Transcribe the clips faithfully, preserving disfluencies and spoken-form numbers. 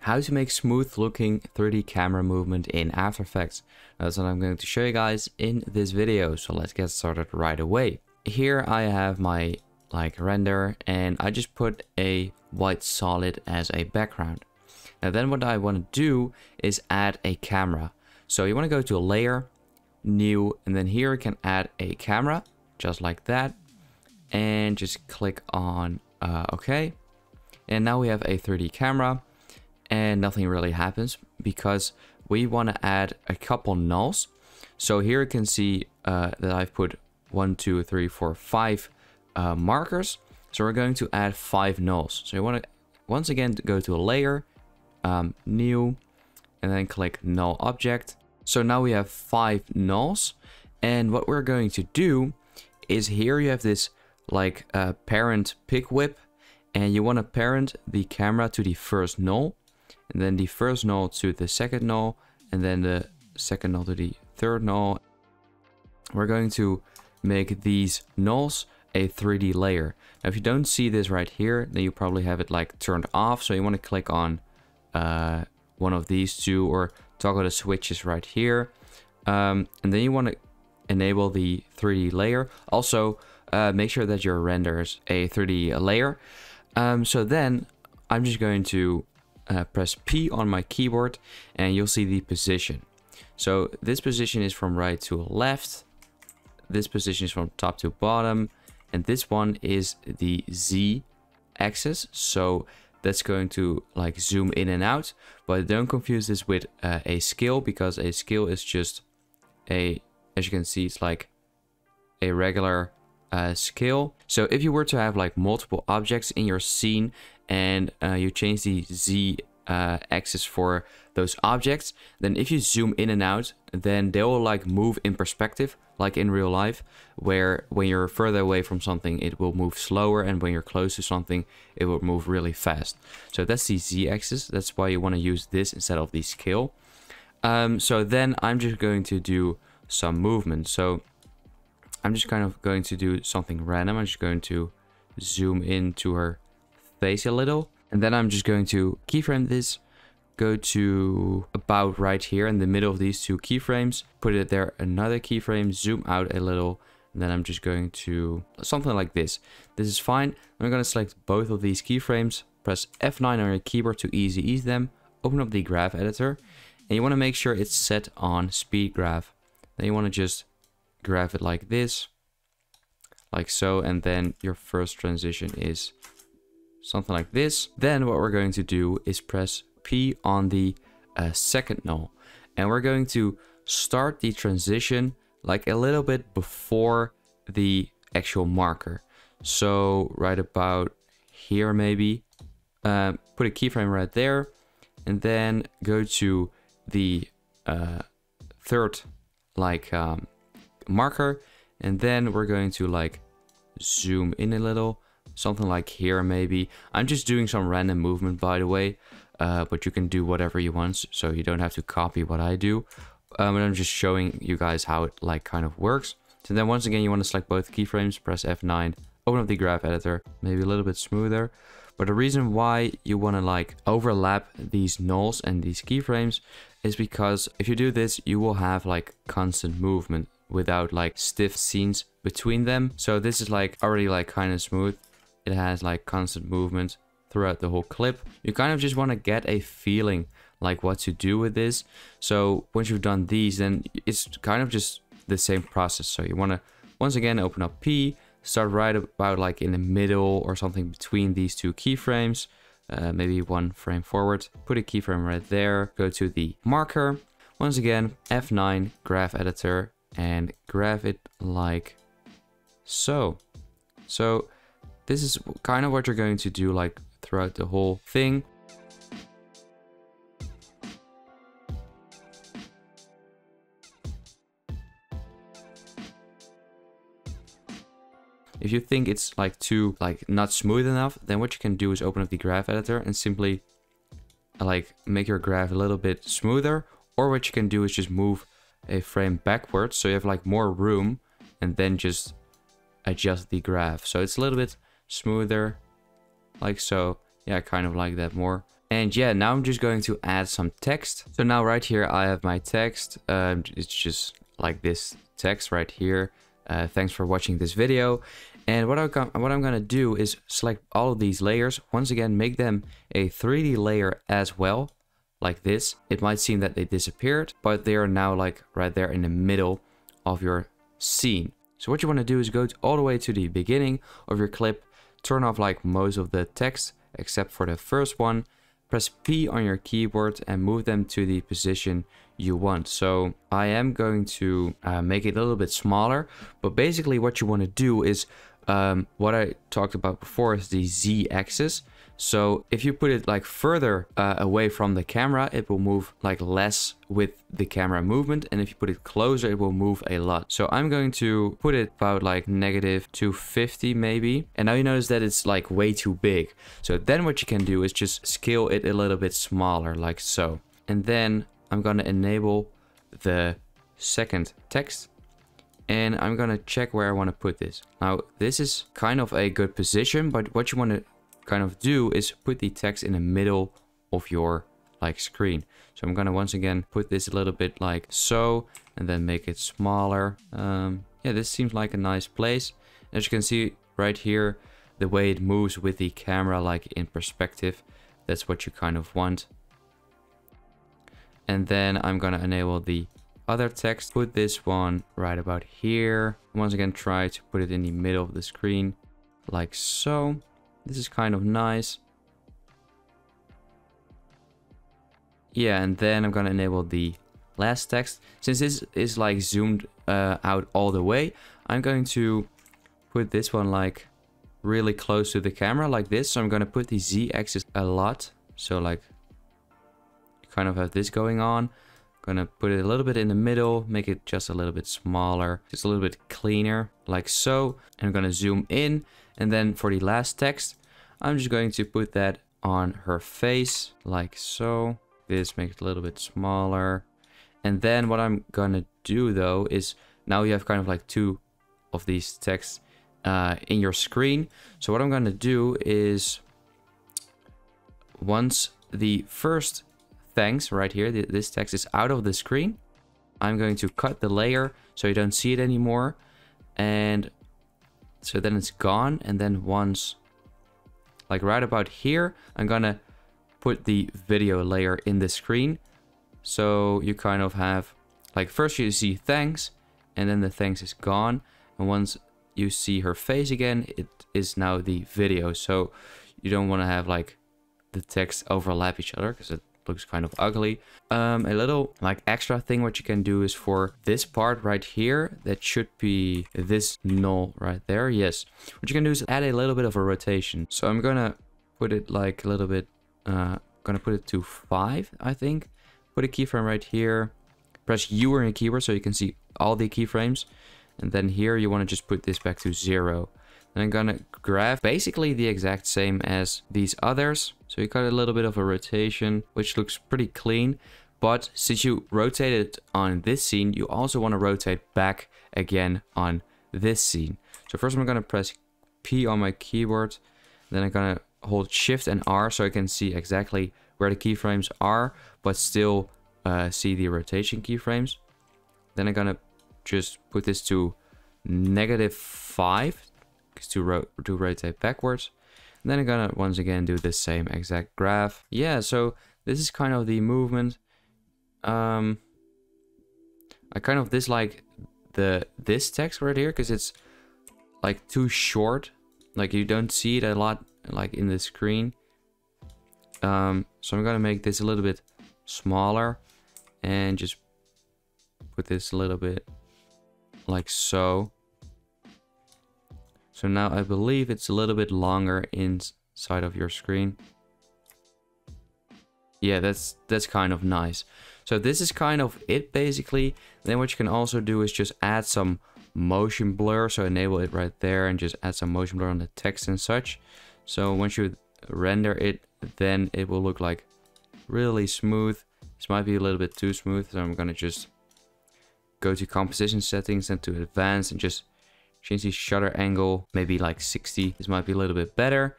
how to make smooth looking three D camera movement in After Effects. That's what I'm going to show you guys in this video, so let's get started right away. Here I have my like render and I just put a white solid as a background. Now then what I want to do is add a camera. So you want to go to layer, new, and then here you can add a camera just like that and just click on uh, okay. And now we have a three D camera and nothing really happens because we want to add a couple nulls. So here you can see uh, that I've put one, two, three, four, five uh, markers. So we're going to add five nulls. So you want to once again go to a layer, um, new, and then click null object. So now we have five nulls. And what we're going to do is here you have this like uh, parent pick whip, and you want to parent the camera to the first null, and then the first null to the second null, and then the second null to the third null. We're going to make these nulls a three D layer. Now if you don't see this right here, then you probably have it like turned off, so you want to click on uh, one of these two or toggle the switches right here, um, and then you want to enable the three D layer. Also uh, make sure that your renders a three D layer. Um, so then I'm just going to uh, press P on my keyboard and you'll see the position. So this position is from right to left, this position is from top to bottom, and this one is the Z axis. So that's going to like zoom in and out, but don't confuse this with uh, a scale, because a scale is just a, as you can see, it's like a regular uh, scale. So if you were to have like multiple objects in your scene and uh, you change the Z uh, axis for those objects, then if you zoom in and out, then they will like move in perspective, like in real life, where when you're further away from something, it will move slower, and when you're close to something, it will move really fast. So that's the Z axis. That's why you want to use this instead of the scale. Um, so then I'm just going to do some movement. So I'm just kind of going to do something random. I'm just going to zoom into her face a little, and then I'm just going to keyframe this, go to about right here in the middle of these two keyframes, put it there, another keyframe, zoom out a little, and then I'm just going to something like this. This is fine. I'm going to select both of these keyframes, press F nine on your keyboard to easy ease them, open up the graph editor, and you want to make sure it's set on speed graph. Then you want to just graph it like this, like so, and then your first transition is something like this. Then what we're going to do is press P on the uh, second null, and we're going to start the transition like a little bit before the actual marker. So right about here maybe, uh, put a keyframe right there, and then go to the uh, third like um, marker, and then we're going to like zoom in a little, something like here maybe. I'm just doing some random movement, by the way, uh, but you can do whatever you want, so you don't have to copy what I do. Um, and I'm just showing you guys how it like kind of works. So then once again, you want to select both keyframes, press F nine, open up the graph editor, maybe a little bit smoother. But the reason why you want to like overlap these nulls and these keyframes is because if you do this, you will have like constant movement without like stiff scenes between them. So this is like already like kind of smooth. It has like constant movement throughout the whole clip. You kind of just want to get a feeling like what to do with this. So once you've done these, then it's kind of just the same process. So you want to once again open up P, start right about like in the middle or something between these two keyframes, uh, maybe one frame forward, put a keyframe right there, go to the marker, once again F nine, graph editor, and graph it like so. So this is kind of what you're going to do like throughout the whole thing. If you think it's like too like not smooth enough, then what you can do is open up the graph editor and simply like make your graph a little bit smoother, or what you can do is just move a frame backwards so you have like more room, and then just adjust the graph so it's a little bit smoother, like so. Yeah, I kind of like that more. And yeah, now I'm just going to add some text. So now right here, I have my text. Uh, it's just like this text right here. Uh, thanks for watching this video. And what, I what I'm gonna do is select all of these layers. Once again, make them a three D layer as well, like this. It might seem that they disappeared, but they are now like right there in the middle of your scene. So what you wanna do is go all the way to the beginning of your clip, turn off like most of the text, except for the first one, press P on your keyboard and move them to the position you want. So I am going to uh, make it a little bit smaller, but basically what you wanna do is um, what I talked about before is the Z axis. So if you put it like further uh, away from the camera, it will move like less with the camera movement. And if you put it closer, it will move a lot. So I'm going to put it about like negative two fifty maybe. And now you notice that it's like way too big. So then what you can do is just scale it a little bit smaller, like so. And then I'm gonna enable the second text. And I'm gonna check where I wanna put this. Now this is kind of a good position, but what you wanna kind of do is put the text in the middle of your like screen. So I'm gonna once again put this a little bit like so, and then make it smaller. Um, yeah, this seems like a nice place. As you can see right here, the way it moves with the camera like in perspective, that's what you kind of want. And then I'm gonna enable the other text, put this one right about here. Once again, try to put it in the middle of the screen like so. This is kind of nice. Yeah, and then I'm gonna enable the last text. Since this is like zoomed uh, out all the way, I'm going to put this one like really close to the camera like this. So I'm gonna put the Z axis a lot. So like you kind of have this going on. I'm gonna put it a little bit in the middle, make it just a little bit smaller, just a little bit cleaner like so. And I'm gonna zoom in. And then for the last text, I'm just going to put that on her face like so. This makes it a little bit smaller. And then what I'm gonna do though is now you have kind of like two of these texts uh, in your screen. So what I'm gonna do is once the first thanks right here, th this text is out of the screen, I'm going to cut the layer so you don't see it anymore. And so then it's gone. And then once like right about here, I'm gonna put the video layer in the screen. So you kind of have like first you see thanks and then the thanks is gone. And once you see her face again, it is now the video. So you don't want to have like the text overlap each other because it looks kind of ugly. Um, a little like extra thing what you can do is for this part right here, that should be this null right there. Yes. What you can do is add a little bit of a rotation. So I'm gonna put it like a little bit, uh, gonna put it to five, I think. Put a keyframe right here. Press U on your keyboard so you can see all the keyframes. And then here you want to just put this back to zero. And I'm gonna grab basically the exact same as these others. So you got a little bit of a rotation, which looks pretty clean. But since you rotate it on this scene, you also want to rotate back again on this scene. So first I'm gonna press P on my keyboard. Then I'm gonna hold Shift and R so I can see exactly where the keyframes are, but still uh, see the rotation keyframes. Then I'm gonna just put this to negative five. To, ro to rotate backwards. And then I'm gonna once again do the same exact graph. Yeah, so this is kind of the movement. Um, I kind of dislike the this text right here because it's like too short. Like you don't see it a lot like in the screen. Um, so I'm gonna make this a little bit smaller and just put this a little bit like so. So now I believe it's a little bit longer inside of your screen. Yeah, that's that's kind of nice. So this is kind of it basically. Then what you can also do is just add some motion blur. So enable it right there and just add some motion blur on the text and such. So once you render it, then it will look like really smooth. This might be a little bit too smooth. So I'm gonna just go to composition settings and to advanced and just change the shutter angle, maybe like sixty. This might be a little bit better.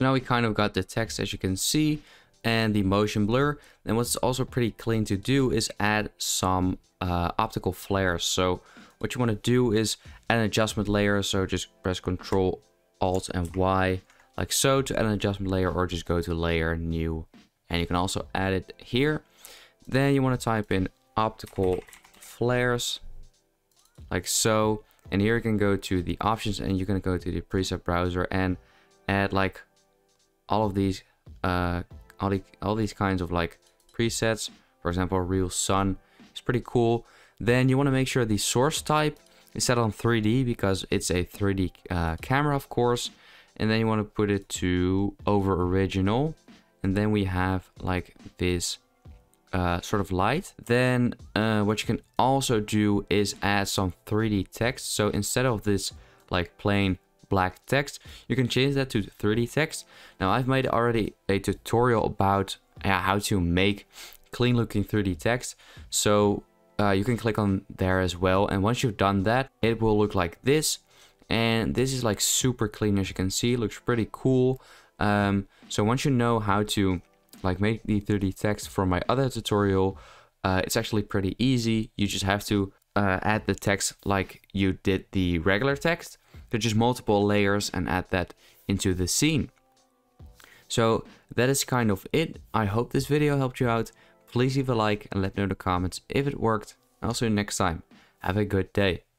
Now we kind of got the text as you can see. and the motion blur. And what's also pretty clean to do is add some uh, optical flares. So what you want to do is add an adjustment layer. So just press Control, Alt and Y like so to add an adjustment layer, or just go to Layer, New, and you can also add it here. Then you want to type in optical flares like so, and here you can go to the options and you can go to the preset browser and add like all of these uh all, the, all these kinds of like presets. For example, real sun is pretty cool. Then you want to make sure the source type is set on three D, because it's a three D uh, camera, of course. And then you want to put it to over original, and then we have like this Uh, sort of light. Then uh, what you can also do is add some three D text. So instead of this like plain black text, you can change that to three D text. Now I've made already a tutorial about uh, how to make clean looking three D text, so uh, you can click on there as well. And once you've done that, it will look like this, and this is like super clean, as you can see. It looks pretty cool. Um, so once you know how to like make the three D text from my other tutorial, uh, it's actually pretty easy. You just have to uh, add the text like you did the regular text, so just multiple layers and add that into the scene. So that is kind of it. I hope this video helped you out. Please leave a like and let me know in the comments if it worked. I'll see you next time. Have a good day.